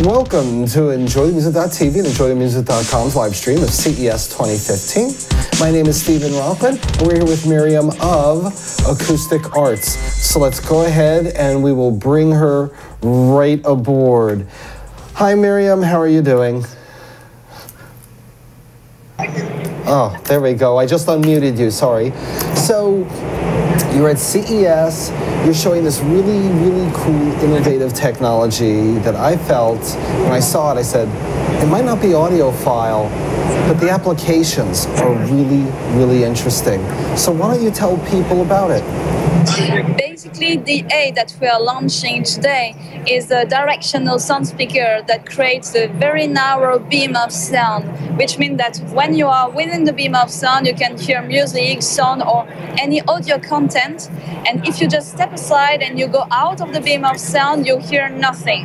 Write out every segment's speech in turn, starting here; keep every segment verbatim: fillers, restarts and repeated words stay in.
Welcome to Enjoy The Music dot T V and Enjoy The Music dot com's live stream of C E S twenty fifteen. My name is Steven Rochlin, and we're here with Miriam of Akoustic Arts. So let's go ahead and we will bring her right aboard. Hi Miriam, how are you doing? Oh, there we go. I just unmuted you, sorry. So, you're at C E S, you're showing this really, really cool, innovative technology that I felt, when I saw it, I said, it might not be audiophile, but the applications are really, really interesting. So why don't you tell people about it? Basically, the aid that we are launching today is a directional sound speaker that creates a very narrow beam of sound, which means that when you are within the beam of sound, you can hear music, sound, or any audio content. And if you just step aside and you go out of the beam of sound, you hear nothing.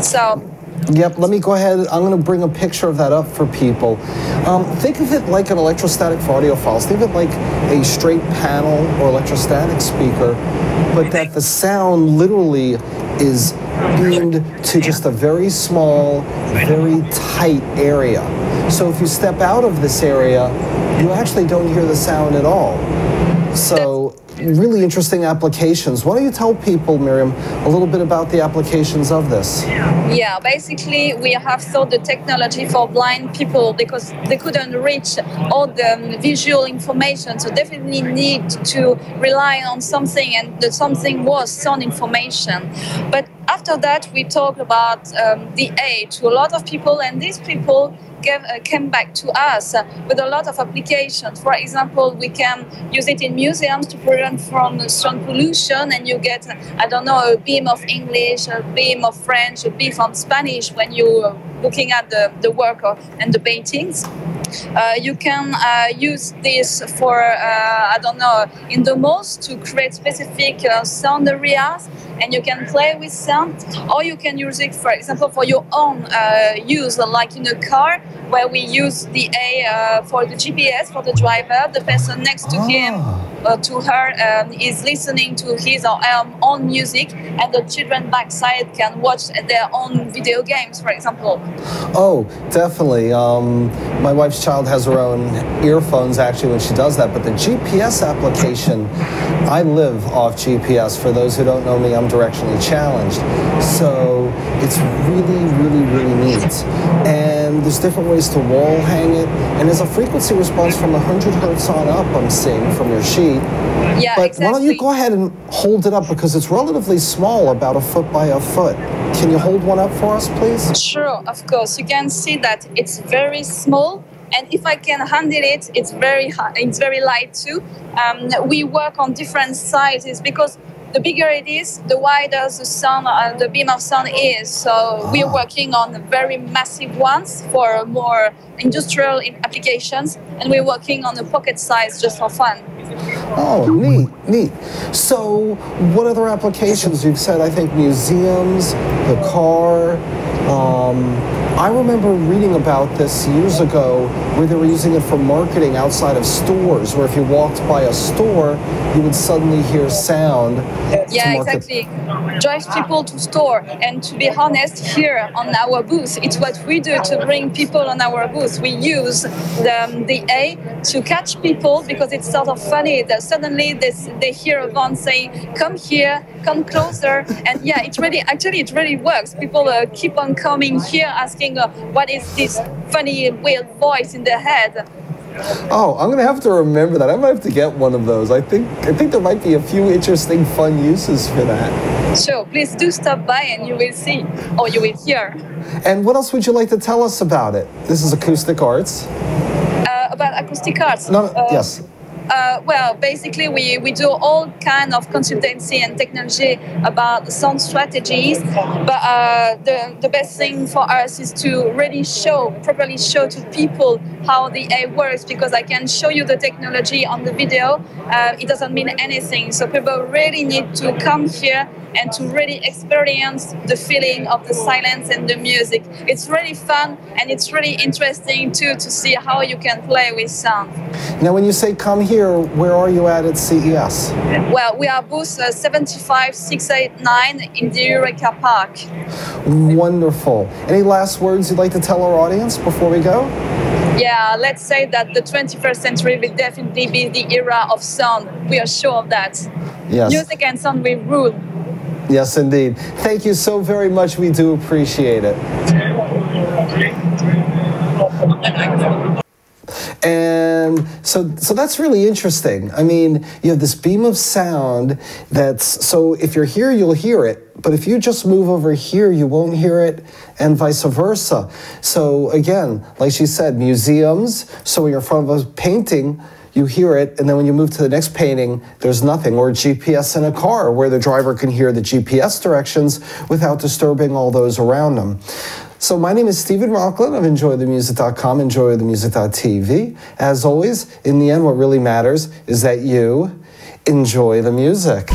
So. Yep, let me go ahead. I'm going to bring a picture of that up for people. Um, think of it like an electrostatic for audiophiles. Think of it like a straight panel or electrostatic speaker, but that the sound literally is beamed to just a very small, very tight area. So if you step out of this area, you actually don't hear the sound at all. So really interesting applications. Why don't you tell people, Miriam, a little bit about the applications of this? Yeah, basically we have thought the technology for blind people because they couldn't reach all the visual information, so definitely need to rely on something, and the something was sound information. But after that we talked about um, the aid to a lot of people, and these people Came, uh, came back to us uh, with a lot of applications. For example, we can use it in museums to prevent from sound pollution, and you get, uh, I don't know, a beam of English, a beam of French, a beam of Spanish when you're looking at the, the work of, and the paintings. Uh, you can uh, use this for, uh, I don't know, in the malls to create specific uh, sound areas, and you can play with sound, or you can use it, for example, for your own uh, use, like in a car, where we use the A uh, for the G P S, for the driver, the person next to ah. him or to her um, is listening to his or her own music, and the children backside can watch their own video games, for example. Oh, definitely. Um, my wife's child has her own earphones actually when she does that, but the G P S application, I live off G P S. For those who don't know me, I'm directionally challenged. So it's really, really, really neat. And there's different ways to wall hang it. And there's a frequency response from one hundred hertz on up, I'm seeing from your sheet. Yeah, but exactly. Why don't you go ahead and hold it up, because it's relatively small, about a foot by a foot. Can you hold one up for us, please? Sure, of course. You can see that it's very small. And if I can handle it, it's very high, it's very light too. Um, we work on different sizes because the bigger it is, the wider the sound, uh, the beam of sound is. So ah. we're working on very massive ones for more industrial applications, and we're working on a pocket size just for fun. Oh, neat, neat. So what other applications? You've said, I think, museums, the car. Um, I remember reading about this years ago where they were using it for marketing outside of stores, where if you walked by a store, you would suddenly hear sound. Yeah, exactly. Drives people to store. And to be honest, here on our booth, it's what we do to bring people on our booth. We use the, the A to catch people, because it's sort of funny that suddenly this, they hear a band saying, come here, come closer. And yeah, it really, actually, it really works. People uh, keep on coming here asking uh, what is this funny weird voice in their head. Oh, I'm gonna have to remember that. I might have to get one of those. I think I think there might be a few interesting fun uses for that. Sure, please do stop by and you will see, or you will hear. And what else would you like to tell us about it? This is Akoustic Arts. Uh, about Akoustic Arts. No, no, uh, yes. Uh, well, basically, we, we do all kind of consultancy and technology about sound strategies. But uh, the, the best thing for us is to really show, properly show to people how the A I works, because I can show you the technology on the video. Uh, it doesn't mean anything. So people really need to come here and to really experience the feeling of the silence and the music. It's really fun, and it's really interesting too to see how you can play with sound. Now, when you say come here, where are you at at C E S? Well, we are booth uh, seven five six eight nine in the Eureka Park. Wonderful. Any last words you'd like to tell our audience before we go? Yeah, let's say that the twenty-first century will definitely be the era of sound. We are sure of that. Yes. Music and sound will rule. Yes, indeed. Thank you so very much. We do appreciate it. And so, so that's really interesting. I mean, you have this beam of sound that's, so if you're here, you'll hear it. But if you just move over here, you won't hear it, and vice versa. So again, like she said, museums, so when you're in front of a painting, you hear it, and then when you move to the next painting, there's nothing. Or G P S in a car, where the driver can hear the G P S directions without disturbing all those around them. So my name is Steven Rochlin of Enjoy The Music dot com, Enjoy The Music dot T V. As always, in the end, what really matters is that you enjoy the music.